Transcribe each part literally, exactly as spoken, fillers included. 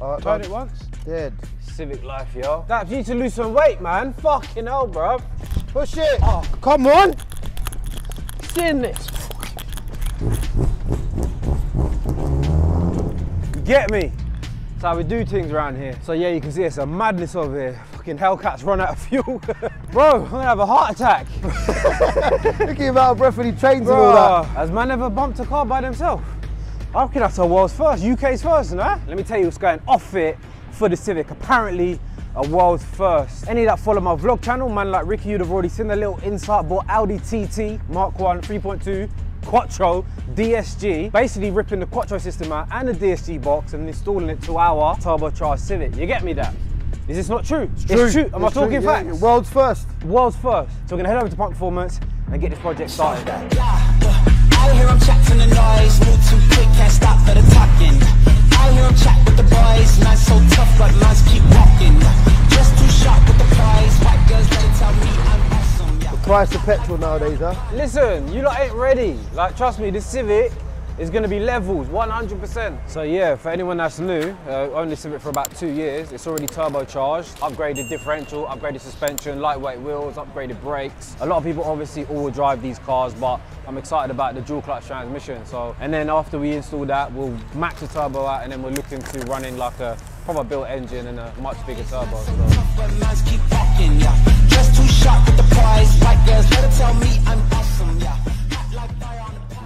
Uh, Tried it once? Did. Civic life, yo. That you need to lose some weight, man. Fucking hell, bro. Push it. Oh, come on. It's in this. You get me? That's how we do things around here. So yeah, you can see it's a madness over here. Fucking Hellcats run out of fuel. Bro, I'm gonna have a heart attack. Look at him out of breath when he trains and all that. Has man ever bumped a car by themselves? I reckon that's our world's first, U K's first, nah? Let me tell you what's going off it for the Civic. Apparently, a world's first. Any that follow my vlog channel, man like Ricky, you'd have already seen the little insight, bought Audi T T, Mark one, three point two, Quattro, D S G, basically ripping the Quattro system out and the D S G box and installing it to our turbocharged Civic. You get me that? Is this not true? It's true. It's true. Am I talking facts? World's first. World's first. So we're gonna head over to Punk Performance and get this project started. I hear him chat from the noise, move too quick, can't stop for the talking. I hear him chat with the boys, not so tough, but lines keep walking. Just too sharp with the prize, white girls better tell me I'm awesome. Yeah. The price of petrol nowadays, huh? Listen, you lot ain't ready. Like, trust me, this Civic is going to be levels, one hundred percent. So yeah, for anyone that's new, uh, owned this Civic for about two years, it's already turbocharged, upgraded differential, upgraded suspension, lightweight wheels, upgraded brakes. A lot of people obviously all drive these cars, but I'm excited about the dual clutch transmission. So, and then after we install that, we'll max the turbo out, and then we're looking to run in like a proper built engine and a much bigger turbo. So.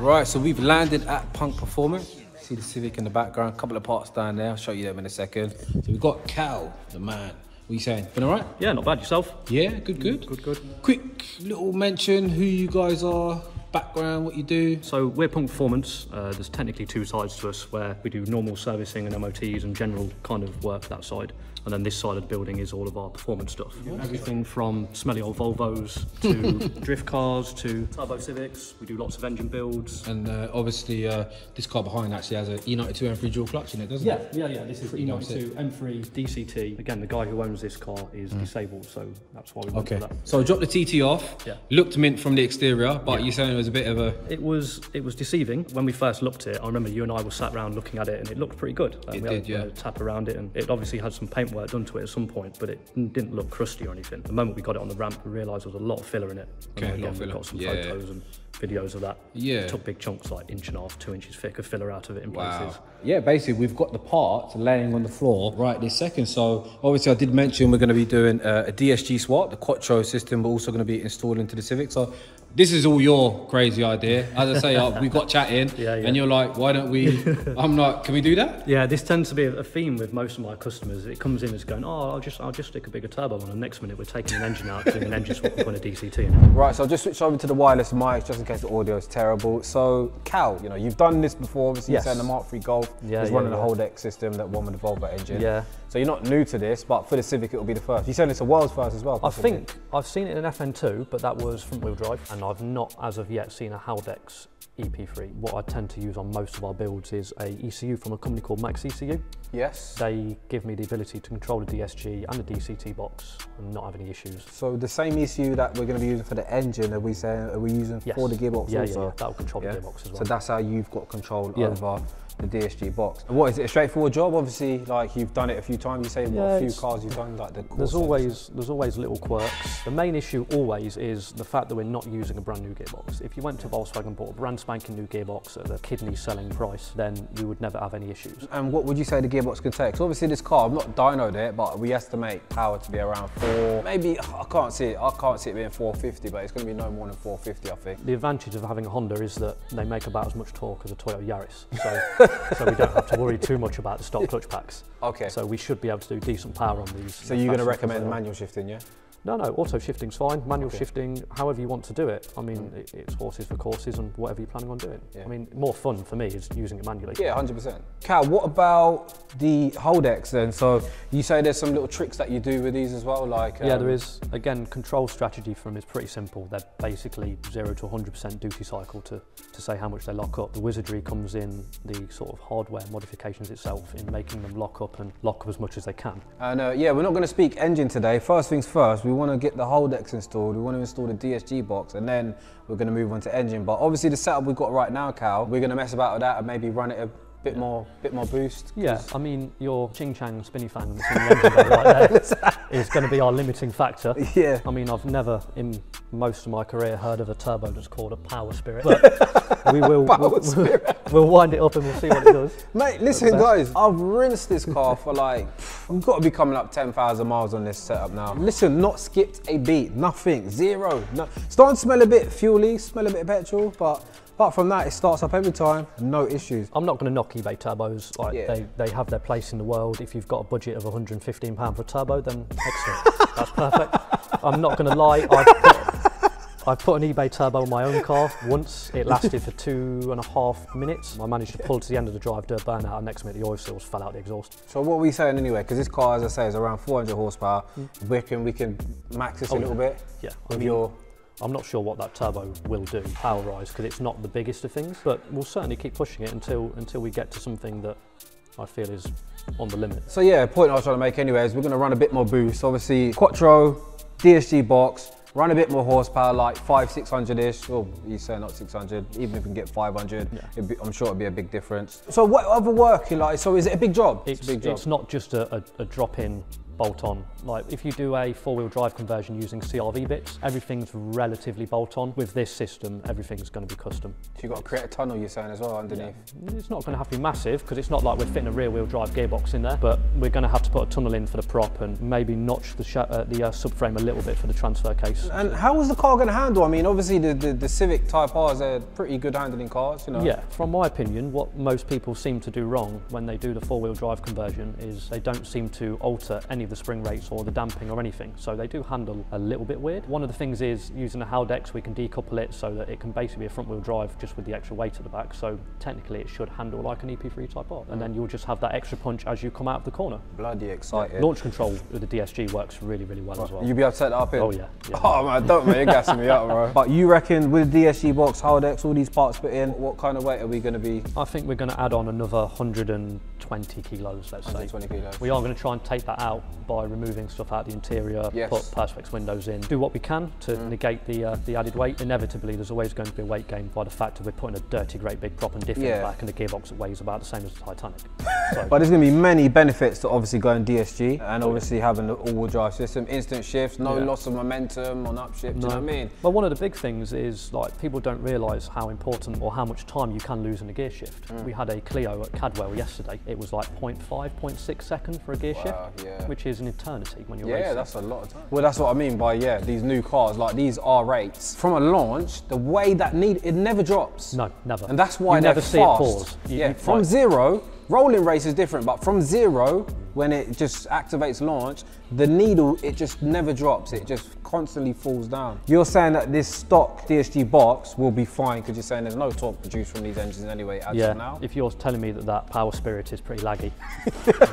Right, so we've landed at Punk Performance. See the Civic in the background, a couple of parts down there. I'll show you them in a second. So we've got Cal, the man. What are you saying? Been all right? Yeah, not bad. Yourself? Yeah, good, good. Good, good. Quick little mention, who you guys are, background, what you do. So we're Punk Performance. Uh, there's technically two sides to us where we do normal servicing and M O Ts and general kind of work that side. And then this side of the building is all of our performance stuff. Everything from smelly old Volvos to drift cars to turbo Civics. We do lots of engine builds. And uh, obviously uh, this car behind actually has an E ninety-two M three dual clutch in it, doesn't yeah, it? Yeah, yeah, this is pretty E ninety-two nice M three D C T. Again, the guy who owns this car is mm. disabled, so that's why we went okay. for that. So I dropped the T T off, yeah. looked mint from the exterior, but yeah. you're saying it was a bit of a... It was it was deceiving. When we first looked at it, I remember you and I were sat around looking at it and it looked pretty good. Um, it we did, had, yeah. Uh, tap around it, and it obviously had some paint work done to it at some point, but it didn't look crusty or anything. The moment we got it on the ramp, we realised there was a lot of filler in it. Okay, and again, a lot of filler. Got some yeah. photos and videos of that. Yeah. It took big chunks, like inch and a half, two inches thick of filler out of it in wow. places. Yeah, basically we've got the parts laying on the floor right this second. So obviously I did mention we're going to be doing a, a D S G swap, the Quattro system, we're also going to be installed into the Civic. So this is all your crazy idea. As I say, uh, we got chatting yeah, yeah. and you're like, why don't we, I'm like, can we do that? Yeah, this tends to be a theme with most of my customers. It comes in as going, oh, I'll just I'll just stick a bigger turbo on, and the next minute we're taking an engine out, doing an engine swap and a D C T in it. Right, so I'll just switch over to the wireless mic just in case the audio is terrible. So Cal, you know, you've done this before, obviously yes. you're saying the Mark three Golf yeah, was yeah, running yeah. the Haldex system, that one with the Volvo engine. Yeah. So you're not new to this, but for the Civic, it'll be the first. You're saying it's a world's first as well? Possibly. I think I've seen it in F N two, but that was front wheel drive. And I've not, as of yet, seen a Haldex E P three. What I tend to use on most of our builds is a E C U from a company called Max E C U. Yes. They give me the ability to control the D S G and the D C T box and not have any issues. So the same E C U that we're going to be using for the engine, are we saying, are we using yes. for the gearbox yeah, also? Yeah, yeah, that'll control yeah. the gearbox as well. So that's how you've got control yeah. over the D S G box. And what is it, a straightforward job? Obviously, like you've done it a few times, you say yeah, what few cars you've done, like the core there's always There's always little quirks. The main issue always is the fact that we're not using a brand new gearbox. If you went to Volkswagen and bought a brand spanking new gearbox at a kidney selling price, then you would never have any issues. And what would you say the gearbox could take? So obviously this car, I've not dynoed it, but we estimate power to be around four, maybe, I can't see it, I can't see it being four fifty, but it's going to be no more than four fifty, I think. The advantage of having a Honda is that they make about as much torque as a Toyota Yaris. So so we don't have to worry too much about the stock clutch packs. Okay. So we should be able to do decent power on these. So you're going to recommend manual shifting, yeah? No, no, auto shifting's fine. Manual okay. shifting, however you want to do it. I mean, mm. it, it's horses for courses and whatever you're planning on doing. Yeah. I mean, more fun for me is using it manually. Yeah, one hundred percent. Cal, what about the Haldex then? So you say there's some little tricks that you do with these as well? Like um... Yeah, there is. Again, control strategy for them is pretty simple. They're basically zero to one hundred percent duty cycle to, to say how much they lock up. The wizardry comes in the sort of hardware modifications itself in making them lock up and lock up as much as they can. And uh, yeah, we're not going to speak engine today. First things first, we We want to get the Haldex installed, we want to install the D S G box, and then we're going to move on to engine. But obviously the setup we've got right now, Cal, we're going to mess about with that and maybe run it a bit more, bit more boost. Yeah, I mean your ching chang spinny fan right there is going to be our limiting factor. Yeah. I mean I've never in most of my career heard of a turbo that's called a power spirit. But we will power we'll, spirit. we'll wind it up and we'll see what it does. Mate, listen guys, I've rinsed this car for like I've got to be coming up ten thousand miles on this setup now. Listen, not skipped a beat, nothing, zero. No, starting to smell a bit fuely, smell a bit of petrol, but. Apart from that, it starts up every time, no issues. I'm not going to knock eBay turbos. Like, yeah. they, they have their place in the world. If you've got a budget of a hundred and fifteen pounds for a turbo, then excellent. That's perfect. I'm not going to lie. I've put, I've put an eBay turbo on my own car once. It lasted for two and a half minutes. I managed to pull to the end of the drive, do a burnout, and next minute the oil seals fell out the exhaust. So what are we saying anyway? Because this car, as I say, is around four hundred horsepower. Mm. We can, we can max this oh, a little yeah. bit. Yeah. With I mean, your... I'm not sure what that turbo will do power-wise because it's not the biggest of things, but we'll certainly keep pushing it until until we get to something that I feel is on the limit. So yeah, point I was trying to make anyway is we're going to run a bit more boost. Obviously, Quattro, D S G box, run a bit more horsepower, like five, six hundred-ish. Well, you say not six hundred. Even if we can get five hundred, yeah. be, I'm sure it'd be a big difference. So what other work you like? So is it a big job? It's, it's a big job. It's not just a, a, a drop-in. Bolt-on. Like if you do a four-wheel drive conversion using C R V bits, everything's relatively bolt-on. With this system, everything's going to be custom. So you've got to create a tunnel, you're saying, as well underneath? Yeah. It's not going to have to be massive because it's not like we're fitting a rear-wheel drive gearbox in there, but we're going to have to put a tunnel in for the prop and maybe notch the, uh, the uh, subframe a little bit for the transfer case. And how is the car going to handle? I mean, obviously the, the, the Civic Type R's are pretty good handling cars, you know? Yeah, from my opinion, what most people seem to do wrong when they do the four-wheel drive conversion is they don't seem to alter any of the spring rates or the damping or anything, so they do handle a little bit weird. One of the things is using a Haldex we can decouple it so that it can basically be a front wheel drive just with the extra weight at the back, so technically it should handle like an E P three Type R, and then you'll just have that extra punch as you come out of the corner. Bloody excited. Yeah. Launch control with the D S G works really really well, right. as well. You'll be able to set that up in? Oh yeah. yeah oh man, don't man, you're gassing me up bro. But you reckon with the D S G box, Haldex, all these parts put in, what kind of weight are we going to be? I think we're going to add on another one hundred and twenty kilos, let's say. one hundred and twenty kilos. We are going to try and take that out by removing stuff out the interior, yes. put Perspex windows in, do what we can to mm. negate the uh, the added weight. Inevitably, there's always going to be a weight gain by the fact that we're putting a dirty, great big prop and diff yeah. in the back and a gearbox that weighs about the same as the Titanic. So. But there's going to be many benefits to obviously going D S G and obviously having the all-wheel drive system, instant shifts, no yeah. loss of momentum on upshift, no. you know what I mean? But one of the big things is like people don't realise how important or how much time you can lose in a gear shift. Mm. We had a Clio at Cadwell yesterday. It was like zero point five, zero point six seconds for a gear wow, shift. Yeah. Which is an eternity when you're yeah, racing. Yeah, that's a lot of time. Well, that's what I mean by, yeah, these new cars, like these R eights. From a launch, the way that need, it never drops. No, never. And that's why you they're never see fast. It pause. You, yeah, you, from right. zero, rolling race is different, but from zero, when it just activates launch, the needle, it just never drops. It just constantly falls down. You're saying that this stock D S G box will be fine because you're saying there's no torque produced from these engines anyway as yeah, of now? If you're telling me that that power spirit is pretty laggy,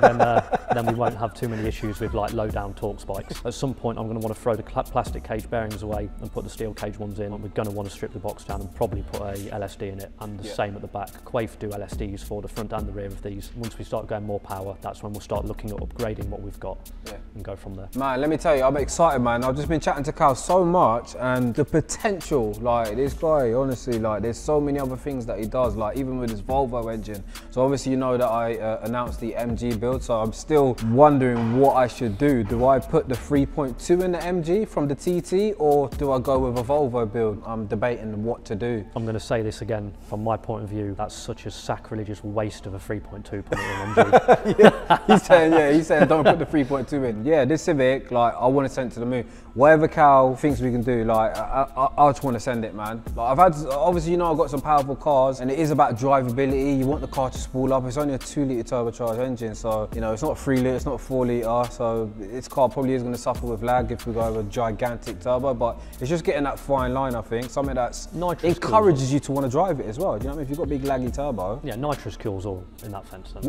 then, uh, then we won't have too many issues with like low down torque spikes. At some point, I'm going to want to throw the plastic cage bearings away and put the steel cage ones in. We're going to want to strip the box down and probably put a L S D in it, and the yeah. same at the back. Quaife do L S Ds for the front and the rear of these. Once we start going more power, that's when we'll start looking at upgrading what we've got yeah. and go from there. Man, let me tell you, I'm excited, man. I've just been chatting to Cal so much, and the potential, like this guy, honestly, like there's so many other things that he does, like even with his Volvo engine. So obviously, you know that I uh, announced the M G build, so I'm still wondering what I should do. Do I put the three point two in the M G from the T T, or do I go with a Volvo build? I'm debating what to do. I'm going to say this again, from my point of view, that's such a sacrilegious waste of a three point two put it in M G. yeah. He's saying, yeah, he's saying don't put the three point two in. Yeah, this Civic, like I want to send to the moon. Whatever Cal thinks we can do, like I, I, I just want to send it, man. Like I've had, obviously you know I've got some powerful cars, and it is about drivability. You want the car to spool up. It's only a two litre turbocharged engine, so you know it's not three litre, it's not four litre. So this car probably is going to suffer with lag if we go over a gigantic turbo, but it's just getting that fine line. I think something that's nitrous encourages cool. you to want to drive it as well. Do you know what I mean? If you've got a big laggy turbo, yeah, nitrous kills all in that fence. Then.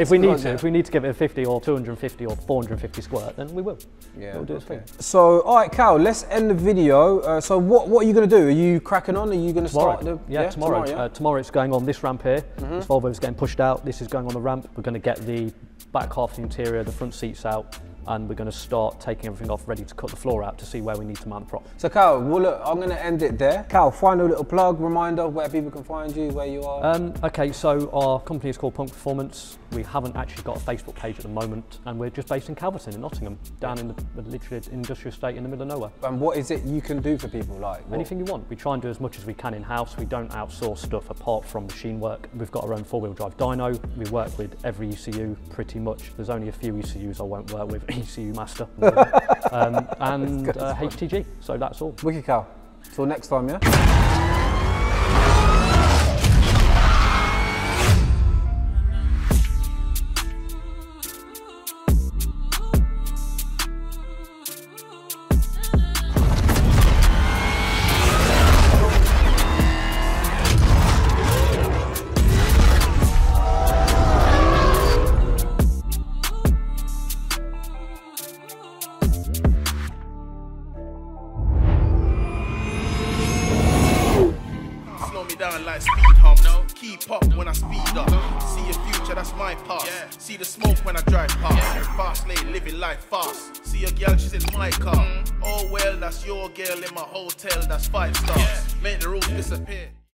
if we need to, if we need to give it a fifty or two hundred and fifty or four hundred and fifty squirt, then we will. Yeah, we'll do okay. it. So, all right, Cal, let's end the video. Uh, so, what what are you going to do? Are you cracking on? Are you going to start? The, yeah, yeah, tomorrow. Tomorrow, yeah? Uh, tomorrow it's going on this ramp here. Mm-hmm. This Volvo's getting pushed out. This is going on the ramp. We're going to get the back half of the interior, the front seats out. and we're going to start taking everything off, ready to cut the floor out to see where we need to mount the prop. So Cal, well, look, I'm going to end it there. Cal, final little plug, reminder where people can find you, where you are. Um, okay, so our company is called Punk Performance. We haven't actually got a Facebook page at the moment, and we're just based in Calverton, in Nottingham, down in the literally industrial estate in the middle of nowhere. And what is it you can do for people? Like what? Anything you want. We try and do as much as we can in-house. We don't outsource stuff apart from machine work. We've got our own four-wheel drive dyno. We work with every E C U pretty much. There's only a few E C Us I won't work with. E C U master um, and uh, H T G. So that's all. WikiCow. Till next time, yeah. Girl in my hotel, that's five stars. Yeah. Make the rules disappear.